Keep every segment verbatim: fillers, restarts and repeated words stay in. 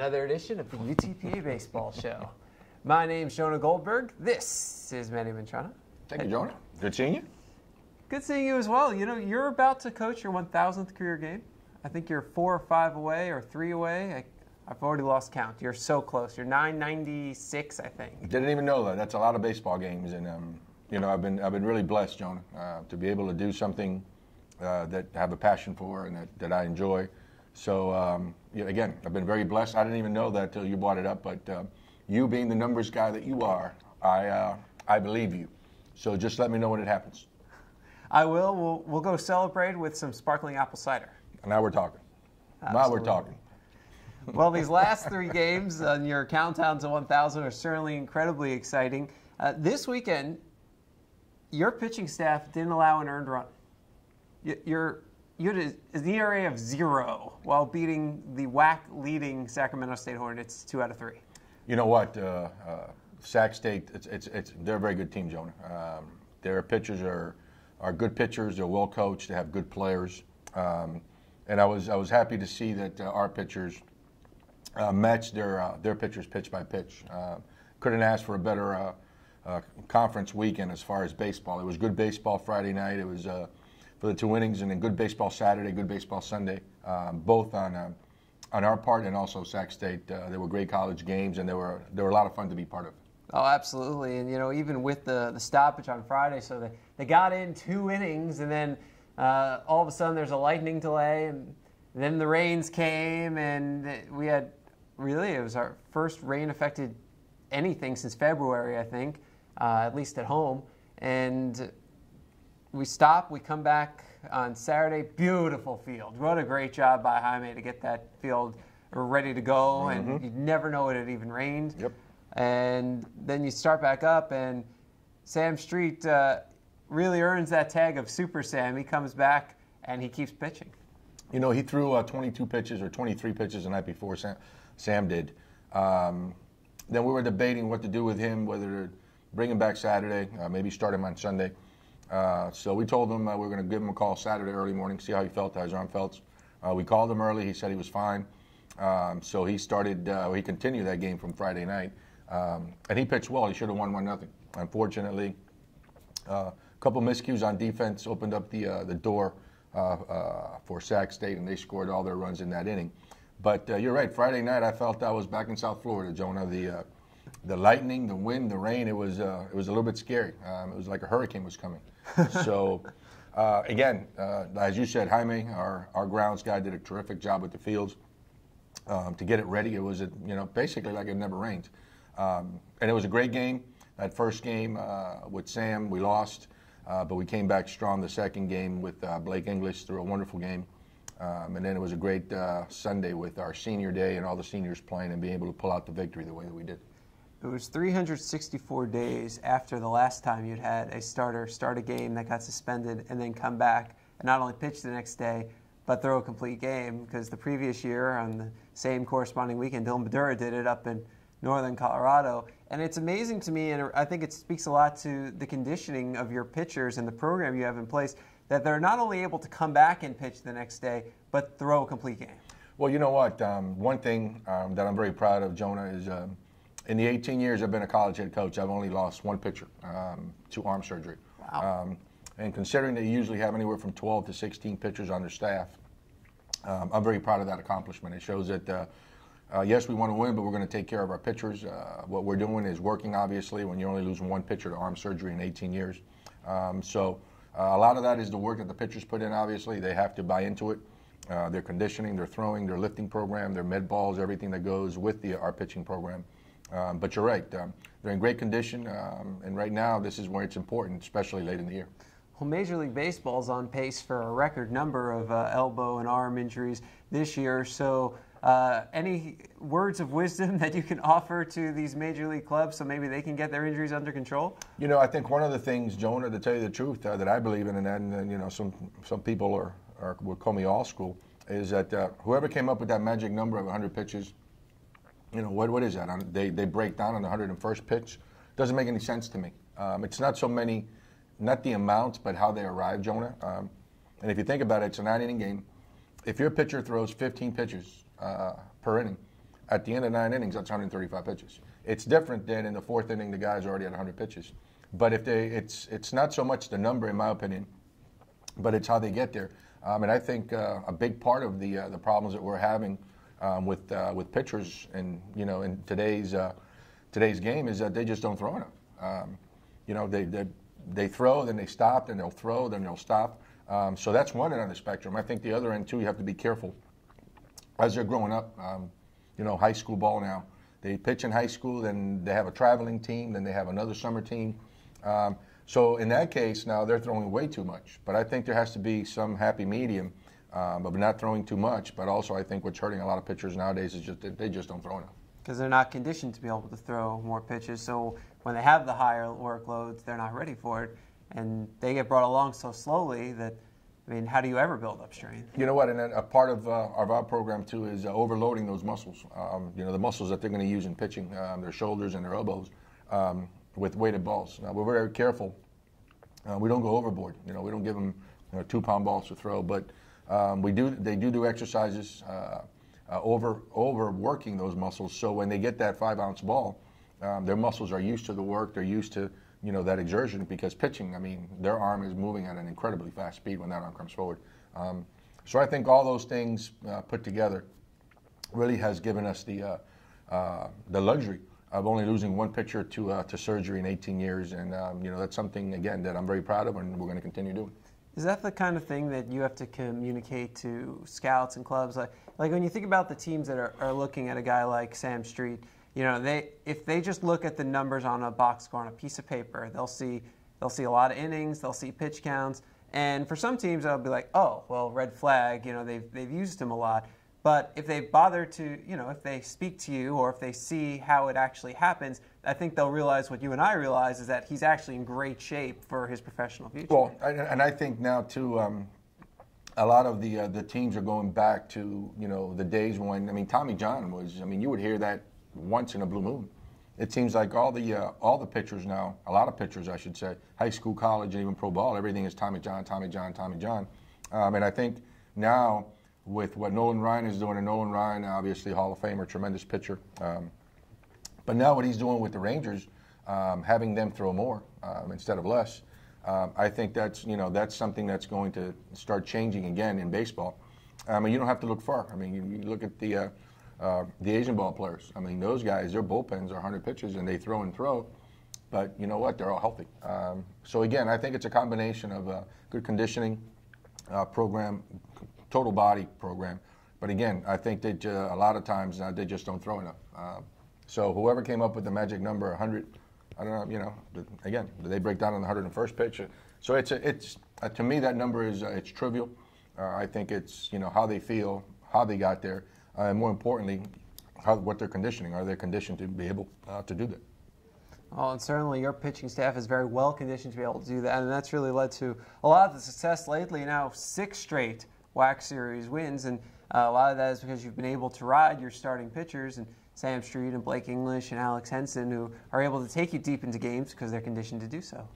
another edition of the U T P A Baseball Show. My name's Jonah Goldberg. This is Manny Mantrana. Thank you, Jonah. Good seeing you. Good seeing you as well. You know, you're about to coach your one thousandth career game. I think you're four or five away or three away. I, I've already lost count. You're so close. You're nine ninety-six, I think. Didn't even know that. That's a lot of baseball games, and um, you know, I've been I've been really blessed, Jonah, uh, to be able to do something uh, that I have a passion for and that, that I enjoy. So um, yeah, again, I've been very blessed. I didn't even know that till you brought it up, but uh, you being the numbers guy that you are, I uh, I believe you. So just let me know when it happens. I will. We'll we'll go celebrate with some sparkling apple cider. Now we're talking. Absolutely. Now we're talking. Well, these last three games on your countdown to one thousand are certainly incredibly exciting. Uh, this weekend, your pitching staff didn't allow an earned run. You're, you had an E R A of zero while beating the W A C leading Sacramento State Hornets two out of three. You know what, uh, uh, Sac State, it's, it's, it's, they're a very good team, Jonah. Um, their pitchers are are good pitchers. They're well coached. They have good players. Um, and I was I was happy to see that uh, our pitchers uh, matched their uh, their pitchers pitch by pitch. Uh, couldn't ask for a better Uh, Uh, conference weekend as far as baseball. It was good baseball Friday night. It was uh, for the two innings, and then good baseball Saturday, good baseball Sunday, uh, both on uh, on our part and also Sac State. Uh, they were great college games, and they were they were a lot of fun to be part of. Oh, absolutely, and you know, even with the the stoppage on Friday, so they they got in two innings, and then uh, all of a sudden there's a lightning delay, and then the rains came, and we had really it was our first rain affected anything since February, I think. Uh, at least at home, and we stop, we come back on Saturday, beautiful field. What a great job by Jaime to get that field ready to go, mm-hmm. and you'd never know it had even rained. Yep. And then you start back up, and Sam Street uh, really earns that tag of Super Sam. He comes back, and he keeps pitching. You know, he threw uh, twenty-two pitches or twenty-three pitches the night before Sam, Sam did. Um, then we were debating what to do with him, whether to bring him back Saturday, uh, maybe start him on Sunday. Uh, so we told him uh, we were going to give him a call Saturday early morning, see how he felt, how his arm felt. Uh, we called him early. He said he was fine. Um, so he started, uh, he continued that game from Friday night. Um, and he pitched well. He should have won one nothing. Unfortunately, uh, a couple miscues on defense opened up the, uh, the door uh, uh, for Sac State, and they scored all their runs in that inning. But uh, you're right. Friday night, I felt I was back in South Florida, Jonah. The uh, The lightning, the wind, the rain, it was uh, it was a little bit scary. Um, it was like a hurricane was coming. So, uh, again, uh, as you said, Jaime, our, our grounds guy, did a terrific job with the fields. Um, to get it ready, it was, a, you know, basically like it never rained. Um, and it was a great game. That first game uh, with Sam, we lost, uh, but we came back strong the second game with uh, Blake English, through a wonderful game. Um, and then it was a great uh, Sunday with our senior day and all the seniors playing and being able to pull out the victory the way that we did. It was three hundred sixty-four days after the last time you'd had a starter start a game that got suspended and then come back and not only pitch the next day, but throw a complete game, because the previous year on the same corresponding weekend, Dylan Badura did it up in Northern Colorado. And it's amazing to me, and I think it speaks a lot to the conditioning of your pitchers and the program you have in place, that they're not only able to come back and pitch the next day, but throw a complete game. Well, you know what? Um, one thing um, that I'm very proud of, Jonah, is um, in the eighteen years I've been a college head coach, I've only lost one pitcher um, to arm surgery. Wow. Um, and considering they usually have anywhere from twelve to sixteen pitchers on their staff, um, I'm very proud of that accomplishment. It shows that, uh, uh, yes, we want to win, but we're going to take care of our pitchers. Uh, what we're doing is working, obviously, when you're only losing one pitcher to arm surgery in eighteen years. Um, so uh, a lot of that is the work that the pitchers put in, obviously. They have to buy into it. Uh, their conditioning, their throwing, their lifting program, their med balls, everything that goes with the, our pitching program. Um, but you're right, um, they're in great condition, um, and right now this is where it's important, especially late in the year. Well, Major League Baseball is on pace for a record number of uh, elbow and arm injuries this year, so uh, any words of wisdom that you can offer to these Major League clubs so maybe they can get their injuries under control? You know, I think one of the things, Jonah, to tell you the truth, uh, that I believe in, and, and you know, some, some people are, are, would call me old school, is that uh, whoever came up with that magic number of one hundred pitches, you know, what, what is that? They, they break down on the one hundred first pitch. Doesn't make any sense to me. Um, it's not so many, not the amounts, but how they arrive, Jonah. Um, and if you think about it, it's a nine-inning game. If your pitcher throws fifteen pitches uh, per inning, At the end of nine innings, that's one hundred thirty-five pitches. It's different than in the fourth inning, the guy's already at one hundred pitches. But if they, it's it's not so much the number, in my opinion, but it's how they get there. Um, and I think uh, a big part of the uh, the problems that we're having um, with uh, with pitchers, and you know, in today's uh, today's game, is that they just don't throw enough. Um, you know, they they they throw, then they stop, then they'll throw, then they'll stop. Um, so that's one end of the spectrum. I think the other end too, you have to be careful as they're growing up. Um, you know, high school ball now. They pitch in high school, then they have a traveling team, then they have another summer team. Um, so in that case, now they're throwing way too much. But I think there has to be some happy medium um, of not throwing too much. But also, I think what's hurting a lot of pitchers nowadays is just that they just don't throw enough. Because they're not conditioned to be able to throw more pitches. So when they have the higher workloads, they're not ready for it, and they get brought along so slowly that, I mean, how do you ever build up strength? You know what, and a part of, uh, of our program, too, is uh, overloading those muscles. Um, you know, the muscles that they're going to use in pitching, um, their shoulders and their elbows, um, with weighted balls. Now, we're very careful. Uh, we don't go overboard. You know, we don't give them you know, two-pound balls to throw, but um, we do. They do do exercises uh, uh, over overworking those muscles. So when they get that five-ounce ball, um, their muscles are used to the work. They're used to you know, that exertion, because pitching, I mean, their arm is moving at an incredibly fast speed when that arm comes forward. Um, so I think all those things uh, put together really has given us the uh, uh, the luxury of only losing one pitcher to uh, to surgery in eighteen years, and um, you know, that's something again that I'm very proud of, and we're going to continue doing. Is that the kind of thing that you have to communicate to scouts and clubs? Like, like when you think about the teams that are, are looking at a guy like Sam Street, you know, they if they just look at the numbers on a box score on a piece of paper, they'll see they'll see a lot of innings, they'll see pitch counts, and for some teams they'll be like, oh, well, red flag, you know, they've they've used him a lot. But if they bother to, you know, if they speak to you or if they see how it actually happens, I think they'll realize what you and I realize, is that he's actually in great shape for his professional future. Well, and I think now, too, um, a lot of the uh, the teams are going back to, you know, the days when, I mean, Tommy John was, I mean, you would hear that once in a blue moon. It seems like all the uh, all the pitchers now, a lot of pitchers, I should say, high school, college, and even pro ball, everything is Tommy John, Tommy John, Tommy John. Um, and I think now, with what Nolan Ryan is doing, and Nolan Ryan, obviously Hall of Famer, tremendous pitcher. Um, but now what he's doing with the Rangers, um, having them throw more um, instead of less, um, I think that's, you know, that's something that's going to start changing again in baseball. I mean, you don't have to look far. I mean, you, you look at the uh, uh, the Asian ball players. I mean, those guys, their bullpens are one hundred pitches, and they throw and throw. But you know what? They're all healthy. Um, so again, I think it's a combination of uh, good conditioning uh, program, total body program, but again, I think that uh, a lot of times uh, they just don't throw enough. Uh, so whoever came up with the magic number one hundred, I don't know, you know, again, they break down on the one hundred first pitch. So it's a, it's uh, to me, that number is uh, it's trivial. Uh, I think it's, you know, how they feel, how they got there, uh, and more importantly, how, what they're conditioning. Are they conditioned to be able uh, to do that? Well, and certainly your pitching staff is very well conditioned to be able to do that, and that's really led to a lot of the success lately. Now six straight W A C series wins, and uh, a lot of that is because you've been able to ride your starting pitchers, and Sam Street and Blake English and Alex Henson, who are able to take you deep into games because they're conditioned to do so.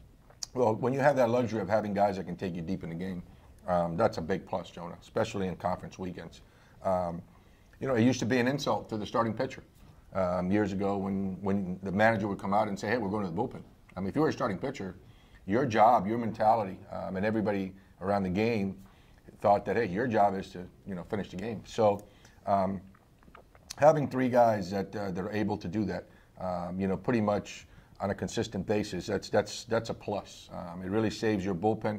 Well, when you have that luxury of having guys that can take you deep in the game, um, that's a big plus, Jonah, especially in conference weekends. Um, you know, it used to be an insult to the starting pitcher um, years ago when, when the manager would come out and say, hey, we're going to the bullpen. I mean, if you were a starting pitcher, your job, your mentality, um, and everybody around the game thought that, hey, your job is to, you know, finish the game. So um, having three guys that uh, that are able to do that, um, you know, pretty much on a consistent basis, that's that's that's a plus. Um, it really saves your bullpen,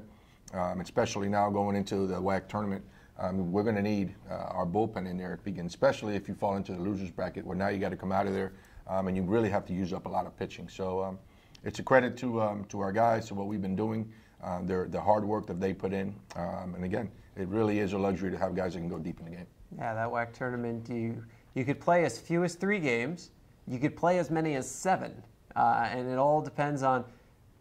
um, especially now going into the W A C tournament. Um, we're going to need uh, our bullpen in there, especially if you fall into the losers bracket, where now you got to come out of there, um, and you really have to use up a lot of pitching. So um, it's a credit to um, to our guys, to what we've been doing. Uh, their, the hard work that they put in, um, and again, it really is a luxury to have guys that can go deep in the game. Yeah, that W A C tournament, you you could play as few as three games, you could play as many as seven, uh, and it all depends on,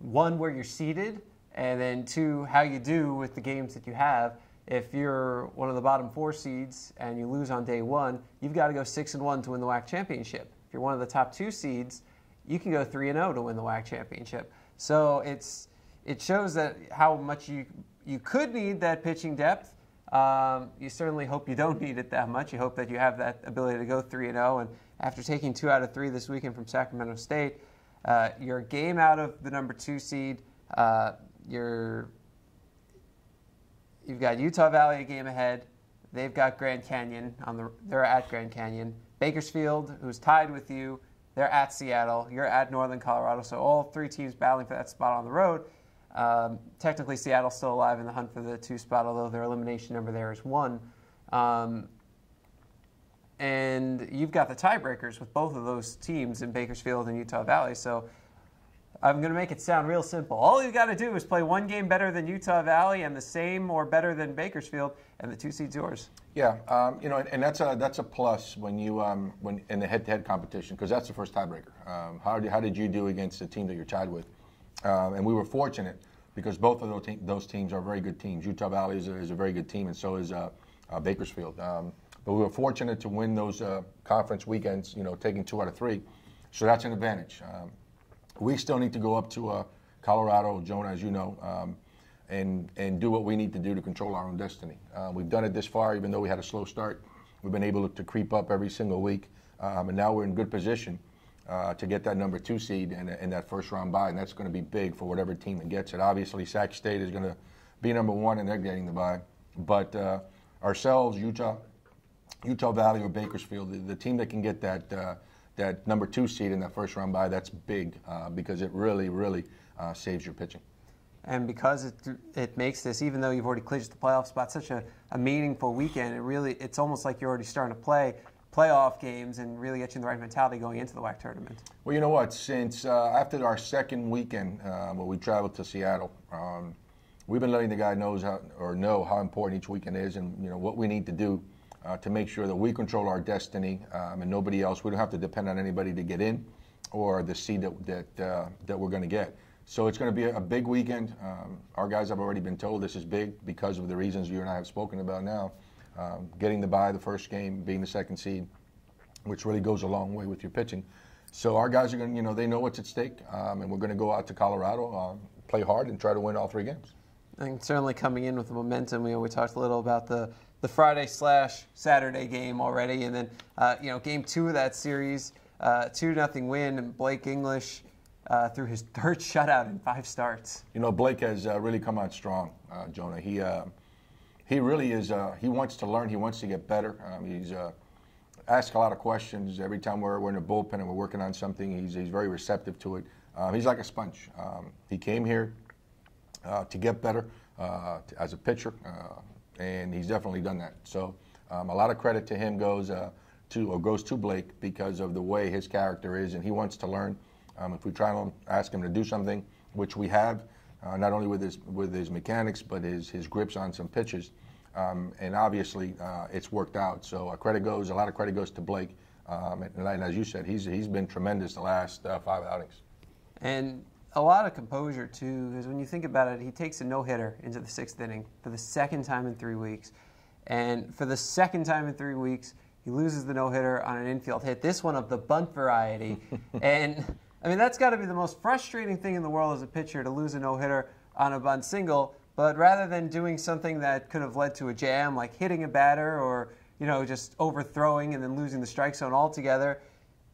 one, where you're seated, and then two, how you do with the games that you have. If you're one of the bottom four seeds and you lose on day one, you've got to go six and one to win the W A C championship. If you're one of the top two seeds, you can go three and oh to win the W A C championship. So it's It shows that how much you you could need that pitching depth, Um, you certainly hope you don't need it that much. You hope that you have that ability to go three and oh. And after taking two out of three this weekend from Sacramento State, uh, you're a game out of the number two seed. Uh, you're, you've got Utah Valley a game ahead. They've got Grand Canyon. On the, they're at Grand Canyon. Bakersfield, who's tied with you, they're at Seattle. You're at Northern Colorado. So all three teams battling for that spot on the road. Um, technically, Seattle's still alive in the hunt for the two spot, although their elimination number there is one. Um, and you've got the tiebreakers with both of those teams in Bakersfield and Utah Valley. So I'm going to make it sound real simple. All you've got to do is play one game better than Utah Valley and the same or better than Bakersfield, and the two seed's yours. Yeah, um, you know, and, and that's a that's a plus when you um, when in the head-to-head competition, because that's the first tiebreaker. Um, how did how did you do against the team that you're tied with? Um, and we were fortunate because both of those, te those teams are very good teams. Utah Valley is a, is a very good team, and so is uh, uh, Bakersfield. Um, but we were fortunate to win those uh, conference weekends, you know, taking two out of three. So that's an advantage. Um, we still need to go up to uh, Colorado, Jonah, as you know, um, and, and do what we need to do to control our own destiny. Uh, we've done it this far, even though we had a slow start. We've been able to creep up every single week, um, and now we're in good position. Uh, to get that number two seed and, and that first round bye, and that's going to be big for whatever team that gets it. Obviously, Sac State is going to be number one, and they're getting the bye. But uh, ourselves, Utah, Utah Valley or Bakersfield, the, the team that can get that uh, that number two seed in that first round bye, that's big uh, because it really, really uh, saves your pitching. And because it it makes this, even though you've already clinched the playoff spot, such a, a meaningful weekend. It really, it's almost like you're already starting to play playoff games and really get you in the right mentality going into the W A C tournament. Well, you know what? Since uh, after our second weekend uh, when we traveled to Seattle, um, we've been letting the guy knows how, or know how important each weekend is, and you know what we need to do uh, to make sure that we control our destiny um, and nobody else. We don't have to depend on anybody to get in or the seed that that uh, that we're going to get. So it's going to be a big weekend. Um, our guys have already been told this is big because of the reasons you and I have spoken about now. Um, getting the bye the first game, being the second seed, which really goes a long way with your pitching. So our guys are going to, you know, they know what's at stake, um, and we're going to go out to Colorado, um, play hard, and try to win all three games. I think certainly coming in with the momentum, you know, we talked a little about the, the Friday slash Saturday game already, and then, uh, you know, game two of that series, uh, two nothing win, and Blake English uh, threw his third shutout in five starts. You know, Blake has uh, really come out strong, uh, Jonah. He... Uh, He really is, uh, he wants to learn, he wants to get better. Um, he's uh, asked a lot of questions. Every time we're, we're in the bullpen and we're working on something, he's, he's very receptive to it. Uh, he's like a sponge. Um, he came here uh, to get better uh, to, as a pitcher, uh, and he's definitely done that. So um, a lot of credit to him goes, uh, to, or goes to Blake because of the way his character is, and he wants to learn. Um, if we try to ask him to do something, which we have, Uh, not only with his with his mechanics, but his his grips on some pitches, um, and obviously uh, it's worked out. So a credit goes a lot of credit goes to Blake, um, and, and as you said, he's he's been tremendous the last uh, five outings. And a lot of composure too, because when you think about it, he takes a no hitter into the sixth inning for the second time in three weeks, and for the second time in three weeks, he loses the no hitter on an infield hit. This one of the bunt variety, and. I mean, that's got to be the most frustrating thing in the world as a pitcher, to lose a no-hitter on a bunt single. But rather than doing something that could have led to a jam, like hitting a batter or, you know, just overthrowing and then losing the strike zone altogether,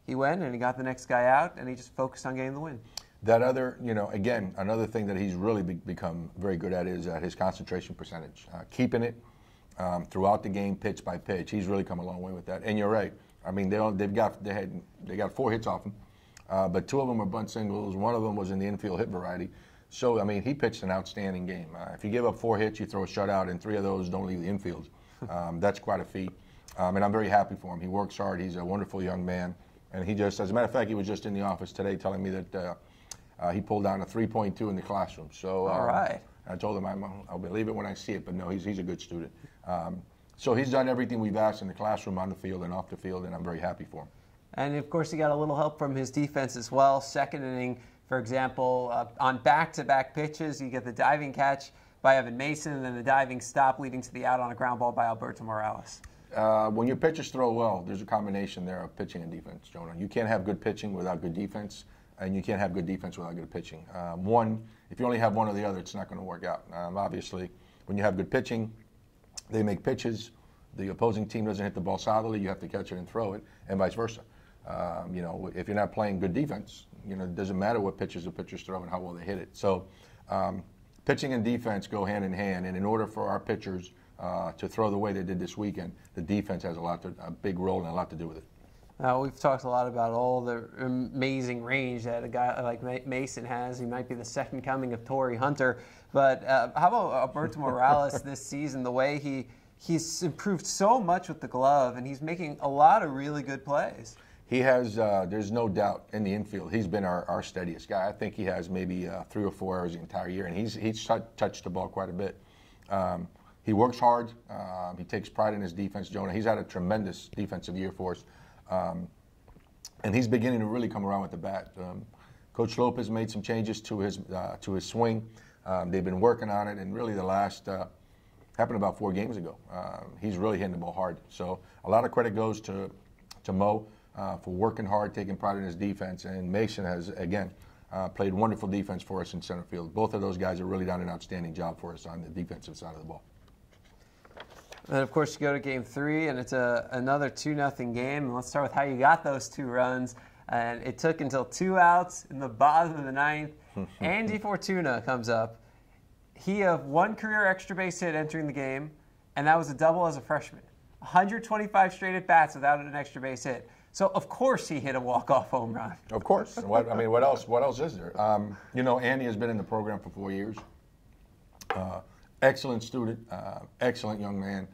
he went and he got the next guy out, and he just focused on getting the win. That other, you know, again, another thing that he's really be become very good at is uh, his concentration percentage, uh, keeping it um, throughout the game, pitch by pitch. He's really come a long way with that. And you're right. I mean, they all, they've got they had they got four hits off him. Uh, but two of them were bunt singles. One of them was in the infield hit variety. So, I mean, he pitched an outstanding game. Uh, if you give up four hits, you throw a shutout, and three of those don't leave the infield. Um, that's quite a feat. Um, and I'm very happy for him. He works hard. He's a wonderful young man. And he just, as a matter of fact, he was just in the office today telling me that uh, uh, he pulled down a three point two in the classroom. So, um, all right. I told him I'm, I'll believe it when I see it, but no, he's, he's a good student. Um, so he's done everything we've asked in the classroom, on the field, and off the field, and I'm very happy for him. And, of course, he got a little help from his defense as well. Second inning, for example, uh, on back-to-back pitches, you get the diving catch by Evan Mason and then the diving stop leading to the out on a ground ball by Alberto Morales. Uh, when your pitchers throw well, there's a combination there of pitching and defense, Jonah. You can't have good pitching without good defense, and you can't have good defense without good pitching. Um, one, if you only have one or the other, it's not going to work out. Um, obviously, when you have good pitching, They make pitches. The opposing team doesn't hit the ball solidly. You have to catch it and throw it, and vice versa. Um, you know, if you're not playing good defense, you know, it doesn't matter what pitches the pitchers throw and how well they hit it. So um, pitching and defense go hand in hand, and in order for our pitchers uh, to throw the way they did this weekend, the defense has a lot to, a big role and a lot to do with it. Uh, we've talked a lot about all the amazing range that a guy like Mason has. He might be the second coming of Torrey Hunter. But uh, how about Alberto Morales this season, the way he he's improved so much with the glove, and he's making a lot of really good plays. He has, uh, there's no doubt, in the infield, he's been our, our steadiest guy. I think he has maybe uh, three or four errors the entire year, and he's, he's t touched the ball quite a bit. Um, he works hard. Uh, he takes pride in his defense, Jonah. He's had a tremendous defensive year for us. Um, and he's beginning to really come around with the bat. Um, Coach Lopez made some changes to his uh, to his swing. Um, they've been working on it, and really the last uh, happened about four games ago. Uh, he's really hitting the ball hard. So a lot of credit goes to to Mo uh, for working hard, taking pride in his defense. And Mason has again uh, played wonderful defense for us in center field. Both of those guys have really done an outstanding job for us on the defensive side of the ball. And, of course, you go to game three, and it's a, another two nothing game. And let's start with how you got those two runs. And it took until two outs in the bottom of the ninth. Andy Fortuna comes up. He had one career extra base hit entering the game, and that was a double as a freshman. one hundred twenty-five straight at-bats without an extra base hit. So, of course, he hit a walk-off home run. Of course. What, I mean, what else, what else is there? Um, you know, Andy has been in the program for four years. Uh, excellent student, uh, excellent young man.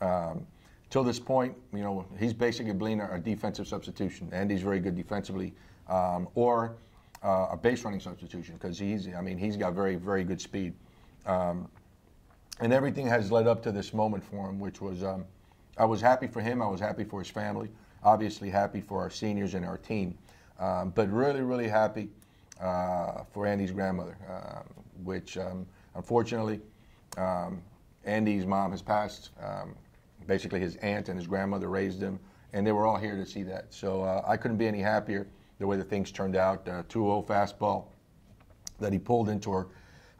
Um, till this point, you know, he's basically been a defensive substitution. Andy's very good defensively, um, or uh, a base running substitution, because he's, I mean, he's got very, very good speed. Um, and everything has led up to this moment for him, which was, um, I was happy for him, I was happy for his family, obviously happy for our seniors and our team, um, but really, really happy uh, for Andy's grandmother, uh, which um, unfortunately, Um, Andy's mom has passed. Um, basically, his aunt and his grandmother raised him, and they were all here to see that. So uh, I couldn't be any happier the way the things turned out. Uh, two oh fastball that he pulled into our,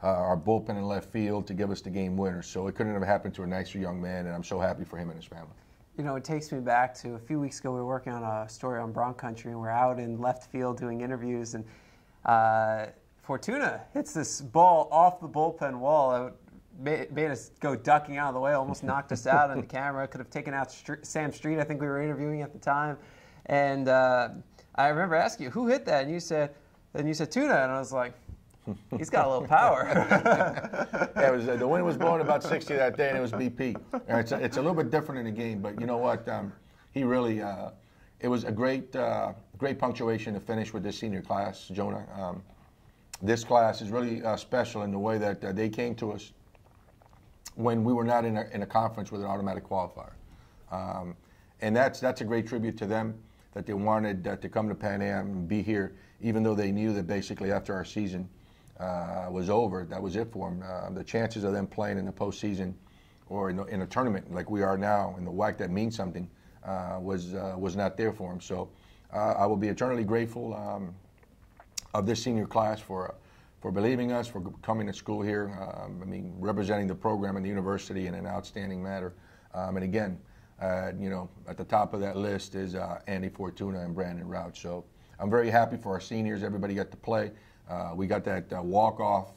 uh, our bullpen in left field to give us the game winner. So it couldn't have happened to a nicer young man, and I'm so happy for him and his family. You know, it takes me back to a few weeks ago. We were working on a story on Bronc Country, and we're out in left field doing interviews, and uh, Fortuna hits this ball off the bullpen wall. I made us go ducking out of the way, almost knocked us out on the camera, could have taken out St Sam Street, I think we were interviewing at the time. And uh, I remember asking you, who hit that? And you said, and you said Tuna, and I was like, he's got a little power. Yeah, it was, uh, the wind was blowing about sixty that day, and it was B P. It's a, it's a little bit different in the game, but you know what? Um, he really, uh, it was a great, uh, great punctuation to finish with this senior class, Jonah. Um, this class is really uh, special in the way that uh, they came to us when we were not in a, in a conference with an automatic qualifier. Um, and that's, that's a great tribute to them, that they wanted uh, to come to Pan Am and be here, even though they knew that basically after our season uh, was over, that was it for them. Uh, the chances of them playing in the postseason or in, the, in a tournament like we are now in the W A C that means something uh, was, uh, was not there for them. So uh, I will be eternally grateful um, of this senior class for uh, for believing us, for coming to school here, um, I mean, representing the program and the university in an outstanding manner. Um, and again, uh, you know, at the top of that list is uh, Andy Fortuna and Brandon Rouch. So I'm very happy for our seniors. Everybody got to play. Uh, we got that uh, walk-off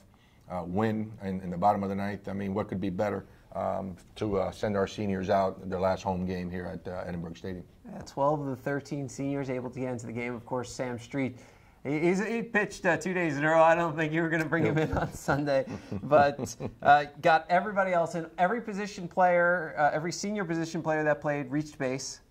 uh, win in, in the bottom of the ninth. I mean, what could be better um, to uh, send our seniors out their last home game here at uh, Edinburgh Stadium? Yeah, twelve of the thirteen seniors able to get into the game. Of course, Sam Street. He's, he pitched uh, two days in a row. I don't think you were going to bring him in on Sunday. But uh, got everybody else in. Every position player, uh, every senior position player that played reached base,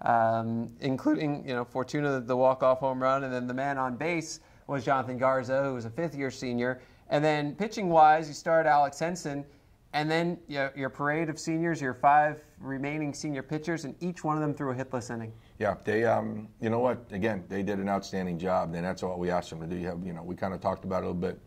um, including, you know, Fortuna, the walk-off home run. And then the man on base was Jonathan Garza, who was a fifth-year senior. And then pitching-wise, you started Alex Henson. And then, you know, your parade of seniors, your five remaining senior pitchers, and each one of them threw a hitless inning. Yeah, they, um, you know what, again, they did an outstanding job, and that's all we asked them to do. You, have, you know, we kind of talked about it a little bit.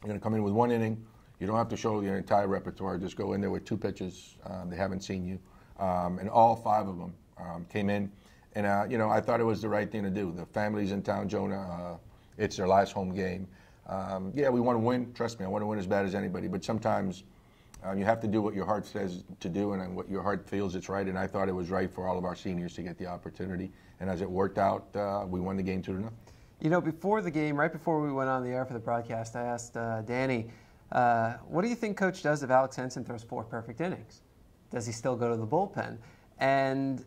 You're going to come in with one inning. You don't have to show your entire repertoire. Just go in there with two pitches. Um, they haven't seen you. Um, and all five of them um, came in. And, uh, you know, I thought it was the right thing to do. The family's in town, Jonah. Uh, it's their last home game. Um, yeah, we want to win. Trust me, I want to win as bad as anybody. But sometimes Um, you have to do what your heart says to do and what your heart feels it's right, and I thought it was right for all of our seniors to get the opportunity. And as it worked out, uh, we won the game two to nothing. You know, before the game, right before we went on the air for the broadcast, I asked uh, Danny, uh, what do you think Coach does if Alex Henson throws four perfect innings? Does he still go to the bullpen? And,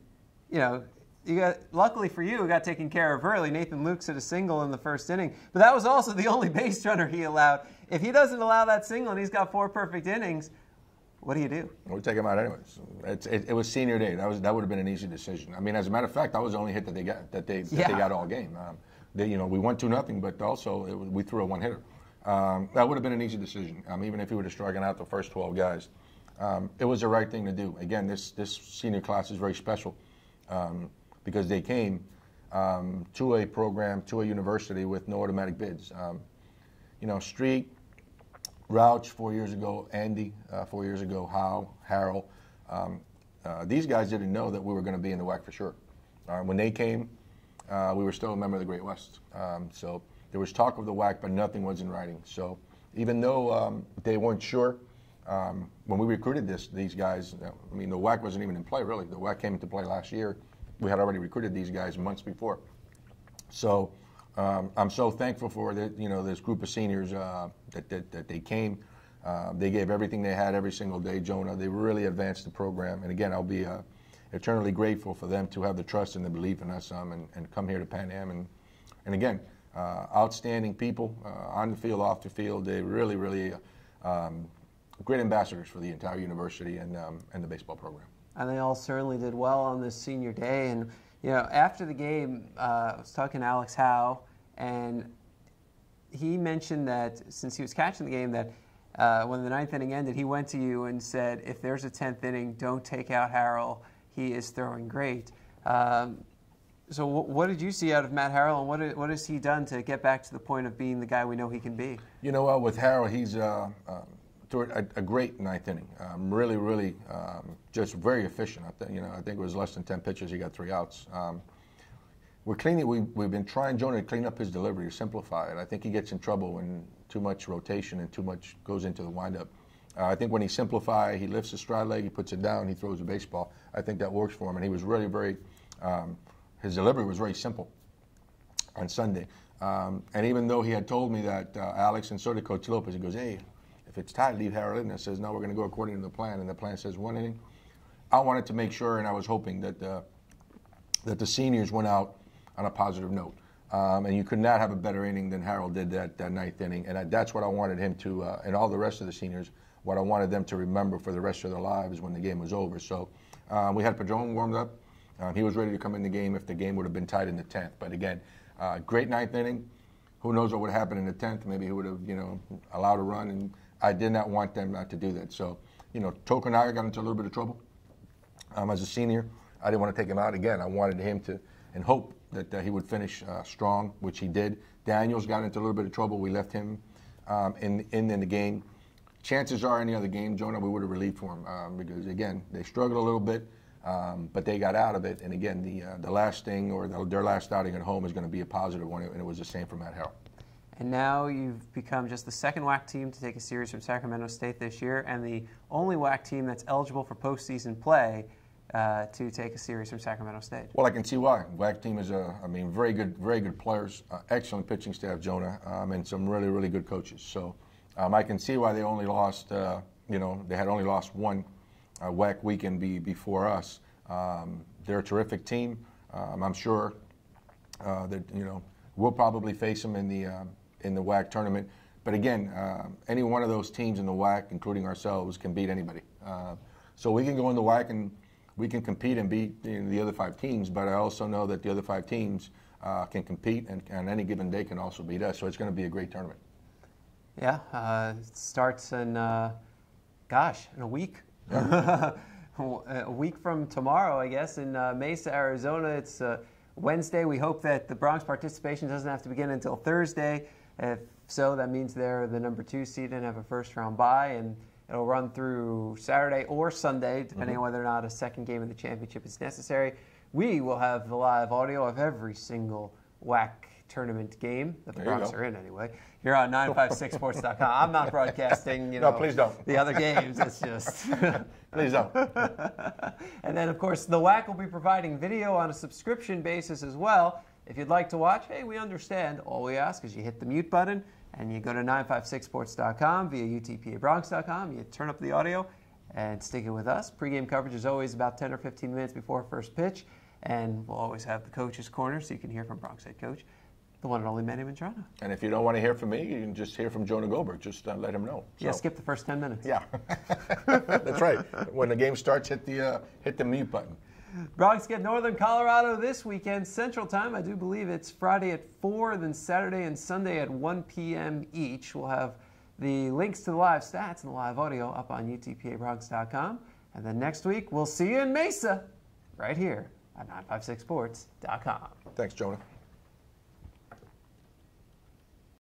you know, you got, luckily for you, it got taken care of early. Nathan Lukes hit a single in the first inning, but that was also the only base runner he allowed. If he doesn't allow that single and he's got four perfect innings, what do you do? We'll take him out anyways. It's, it, it was senior day. That was that would have been an easy decision. I mean, as a matter of fact, that was the only hit that they got that they that yeah. they got all game. Um, they, you know, we won two nothing, but also it was, we threw a one hitter. Um, that would have been an easy decision. Um, even if he would have struck out the first twelve guys, um, it was the right thing to do. Again, this this senior class is very special. Um, because they came um, to a program, to a university with no automatic bids. Um, you know, Street, Rouch four years ago, Andy uh, four years ago, Howe, Harrell, um, uh, these guys didn't know that we were going to be in the W A C for sure. Uh, when they came, uh, we were still a member of the Great West. Um, so there was talk of the W A C, but nothing was in writing. So even though um, they weren't sure, um, when we recruited this, these guys, I mean, the W A C wasn't even in play, really. The W A C came into play last year. We had already recruited these guys months before. So um, I'm so thankful for the, you know, this group of seniors uh, that, that, that they came. Uh, they gave everything they had every single day, Jonah. They really advanced the program. And, again, I'll be uh, eternally grateful for them to have the trust and the belief in us um, and, and come here to Pan Am. And, and again, uh, outstanding people uh, on the field, off the field. They really, really um, great ambassadors for the entire university and, um, and the baseball program. And they all certainly did well on this senior day. And, you know, after the game, uh, I was talking to Alex Howe, and he mentioned that since he was catching the game, that uh, when the ninth inning ended, he went to you and said, if there's a tenth inning, don't take out Harrell. He is throwing great. Um, so w what did you see out of Matt Harrell, and what, what has he done to get back to the point of being the guy we know he can be? You know, uh, with Harrell, he's... Uh, uh, A, a great ninth inning, um, really, really, um, just very efficient. I think you know, I think it was less than ten pitches. He got three outs. Um, we're cleaning. We, we've been trying, Jonah, to clean up his delivery, to simplify it. I think he gets in trouble when too much rotation and too much goes into the windup. Uh, I think when he simplifies, he lifts his stride leg, he puts it down, he throws the baseball. I think that works for him, and he was really very. Um, his delivery was very simple on Sunday, um, and even though he had told me that uh, Alex and so did Coach Lopez, he goes, "Hey, if it's tied, leave Harold in." It says, no, we're going to go according to the plan, and the plan says one inning. I wanted to make sure, and I was hoping that the, that the seniors went out on a positive note. Um, and you could not have a better inning than Harold did that, that ninth inning. And I, that's what I wanted him to, uh, and all the rest of the seniors, what I wanted them to remember for the rest of their lives when the game was over. So um, we had Padron warmed up. Um, he was ready to come in the game if the game would have been tied in the tenth. But again, uh, great ninth inning. Who knows what would happen in the tenth? Maybe he would have, you know, allowed a run, and I did not want them not to do that. So, you know, Tokunaga got into a little bit of trouble um, as a senior. I didn't want to take him out again. I wanted him to, and hope that uh, he would finish uh, strong, which he did. Daniels got into a little bit of trouble. We left him um, in, in in the game. Chances are, any other game, Jonah, we would have relieved for him um, because again, they struggled a little bit, um, but they got out of it. And again, the uh, the last thing or the, their last outing at home is going to be a positive one, and it was the same for Matt Harrell. And now you've become just the second W A C team to take a series from Sacramento State this year, and the only W A C team that's eligible for postseason play uh, to take a series from Sacramento State. Well, I can see why. W A C team is a, I mean, very good, very good players, uh, excellent pitching staff, Jonah, um, and some really, really good coaches. So um, I can see why they only lost, uh, you know, they had only lost one uh, W A C weekend be, before us. Um, they're a terrific team. Um, I'm sure uh, that, you know, we'll probably face them in the um, in the W A C tournament. But again, uh, any one of those teams in the W A C, including ourselves, can beat anybody. Uh, so we can go in the W A C and we can compete and beat, you know, the other five teams, but I also know that the other five teams uh, can compete, and on any given day can also beat us. So it's going to be a great tournament. Yeah, uh, it starts in, uh, gosh, in a week. Yeah. A week from tomorrow, I guess, in uh, Mesa, Arizona. It's uh, Wednesday. We hope that the Bronx participation doesn't have to begin until Thursday. If so, that means they're the number two seed and have a first-round bye, and it'll run through Saturday or Sunday, depending mm-hmm. on whether or not a second game of the championship is necessary. We will have the live audio of every single W A C tournament game that the Bronx are in anyway. You're on nine five six sports dot com. I'm not broadcasting, you know. No, please don't. The other games, it's just. Please don't. And then, of course, the W A C will be providing video on a subscription basis as well. If you'd like to watch, hey, we understand. All we ask is you hit the mute button and you go to nine five six sports dot com via U T P A bronx dot com. You turn up the audio and stick it with us. Pre-game coverage is always about ten or fifteen minutes before first pitch. And we'll always have the coach's corner so you can hear from Bronx head coach, the one and only Manny Mantrana. And if you don't want to hear from me, you can just hear from Jonah Goldberg. Just uh, let him know. So. Yeah, skip the first ten minutes. Yeah, that's right. When the game starts, hit the, uh, hit the mute button. Bronx get Northern Colorado this weekend, Central Time. I do believe it's Friday at four, then Saturday and Sunday at one p m each. We'll have the links to the live stats and the live audio up on U T P A bronx dot com. And then next week, we'll see you in Mesa right here at nine five six sports dot com. Thanks, Jonah.